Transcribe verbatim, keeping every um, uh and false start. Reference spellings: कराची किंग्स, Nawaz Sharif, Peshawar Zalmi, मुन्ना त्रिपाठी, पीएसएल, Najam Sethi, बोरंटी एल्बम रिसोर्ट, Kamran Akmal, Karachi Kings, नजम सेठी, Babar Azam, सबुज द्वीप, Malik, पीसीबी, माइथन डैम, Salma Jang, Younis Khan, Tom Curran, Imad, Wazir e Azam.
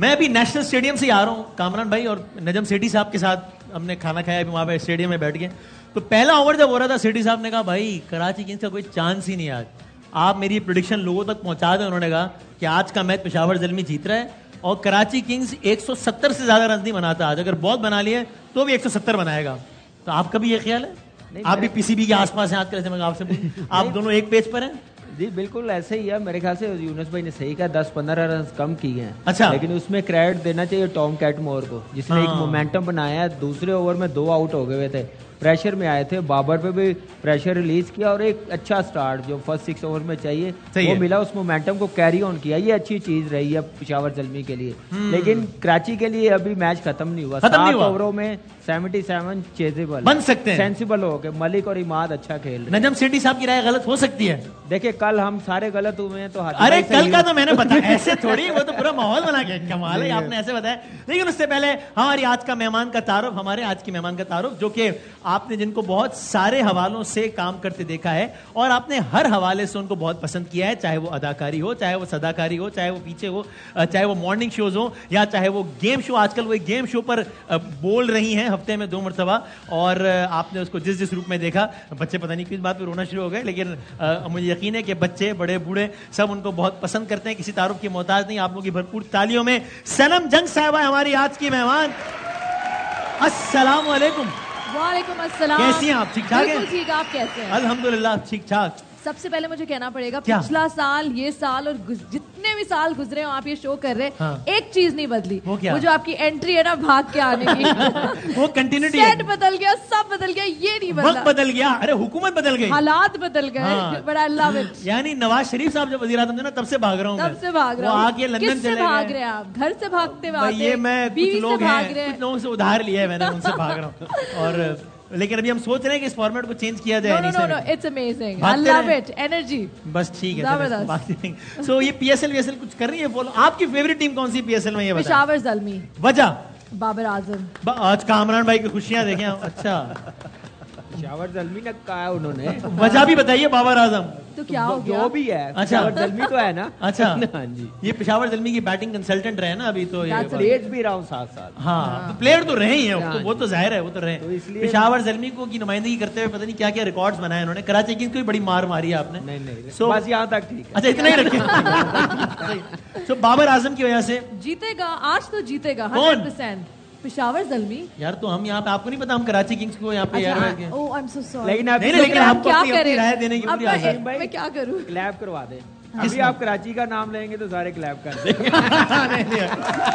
मैं अभी national stadium से आ रहा हूँ कामरान भाई और नजम सेठी साहब के साथ हमने खाना खाया, अभी वहाँ पे स्टेडियम में बैठ गए। तो पहला ओवर जब हो रहा था सेठी साहब ने कहा भाई कराची किंग्स का कोई चांस ही नहीं आज, आप मेरी प्रेडिक्शन लोगों तक पहुँचा दें। उन्होंने कहा कि आज का मैच पेशावर ज़ल्मी जीत रहा है और कराची किंग्स एक सौ सत्तर से ज़्यादा रन नहीं बनाता आज, अगर बहुत बना लिए तो भी एक सौ सत्तर बनाएगा। तो आपका भी ये ख्याल है, आप भी पीसीबी के आसपास हैं आज के, मैं आपसे आप दोनों एक पेज पर हैं? जी बिल्कुल ऐसे ही है, मेरे ख्याल से यूनुस भाई ने सही कहा, दस पंद्रह रन कम किए हैं। अच्छा, लेकिन उसमें क्रेडिट देना चाहिए टॉम कैटमोर को जिसने हाँ। एक मोमेंटम बनाया। दूसरे ओवर में दो आउट हो गए थे, प्रेशर में आए थे, बाबर पे भी प्रेशर रिलीज किया और एक अच्छा स्टार्ट जो फर्स्ट सिक्स ओवर में चाहिए वो मिला, उस मोमेंटम को कैरी ऑन किया। ये अच्छी चीज रही है पेशावर ज़ल्मी के लिए, लेकिन कराची के लिए अभी मैच खत्म नहीं हुआ। सात ओवरों में सतहत्तर चेजेबल बन सकते हैं, सेंसिबल हो गए। मलिक और इमाद अच्छा खेल रहे। नजम सेठी साहब की राय गलत हो सकती है, देखिए कल हम सारे गलत हुए हैं तो अरे कल का तो मैंने बताया ऐसे थोड़ी, वो तो पूरा माहौल बना के कमाल है आपने ऐसे बताया। लेकिन उससे पहले हमारी आज का मेहमान का तारुफ, हमारे आज के मेहमान का तारुफ जो कि आपने जिनको बहुत सारे हवालों से काम करते देखा है और आपने हर हवाले से उनको बहुत पसंद किया है, चाहे वो अदाकारी हो, चाहे वो सदाकारी हो, चाहे वो पीछे हो, चाहे वो मॉर्निंग शोज हो या चाहे वो गेम शो। आजकल वो गेम शो पर बोल रही हैं हफ्ते में दो मरतबा और आपने उसको जिस जिस रूप में देखा, बच्चे पता नहीं किस बात पर रोना शुरू हो गए, लेकिन मुझे यकीन है कि बच्चे बड़े बूढ़े सब उनको बहुत पसंद करते हैं, किसी तारुफ की मोहताज नहीं। आप लोगों की भरपूर तालियों में सलम जंग साहिबा हमारी आज की मेहमान। अस्सलाम वालेकुम। वालेकुम अस्सलाम, कैसी हैं आप? ठीक ठाक हैं? ठीक, आप कैसे हैं? अल्हम्दुलिल्लाह ठीक ठाक। सबसे पहले मुझे कहना पड़ेगा क्या? पिछला साल, ये साल और जितने भी साल गुजरे हो आप ये शो कर रहे हैं हाँ। एक चीज नहीं बदली, वो क्या? वो जो आपकी एंट्री है ना भाग के आने की वो कंटिन्यूटी है। सेट बदल गया, सब बदल गया, ये नहीं बदला, वक्त बदल गया, अरे हुकूमत बदल गई, हालात बदल गए हाँ। बड़ा अल्लाह, यानी नवाज शरीफ साहब जब वज़ीर-ए-आज़म थे ना तब से भाग रहा हूँ, तब से भाग रहा हूँ। आके लंदन से भाग रहे हैं आप, घर से भागते भागते, ये मैं कुछ लोग हैं लोगों से उधार लिया है मैंने, उनसे भाग रहा हूँ। और लेकिन अभी हम सोच रहे हैं कि इस फॉर्मेट को चेंज किया जाए। No no no, it's amazing, I love it, energy बस ठीक है। सो ये पीएसएल वीएसएल कुछ कर रही है, बोलो आपकी फेवरेट टीम कौन सी पीएसएल में? ये बताओ। पेशावर ज़ल्मी। वजह? बाबर आजम। आज कामरान भाई की खुशियां देखें। अच्छा, पेशावर ज़ल्मी ने कहा उन्होंने, वजह भी बताइए बाबर आजम तो क्या हो गया? जो भी है पेशावर ज़ल्मी तो है ना। अच्छा हाँ जी, ये पेशावर ज़ल्मी की बैटिंग कंसल्टेंट रहे ना अभी, तो ये भी रहा हूँ सात साल हाँ, तो प्लेयर तो रहे ही हैं हाँ, तो वो तो जाहिर है, वो तो रहे तो इसलिए पेशावर ज़ल्मी को की नुमाइंदगी करते हुए पता नहीं क्या क्या रिकॉर्ड्स बनाए उन्होंने। कराची किंग्स को बड़ी मार मारी है आपने। नहीं नहीं, सो बस यहाँ तक ठीक है। अच्छा इतना ही रखे। सो बाबर आजम की वजह से जीतेगा आज, तो जीतेगा हंड्रेड परसेंट पेशावर ज़ल्मी। यार तो हम यहाँ पे, आपको नहीं पता हम कराची किंग्स को यहाँ पे यार oh I am so sorry, लेकिन आप लेकिन आपको अपनी राय देने की पूरी आजादी है। मैं क्या करूँ? क्लैप करवा दे अभी, आप कराची का नाम लेंगे तो सारे क्लैप कर देंगे।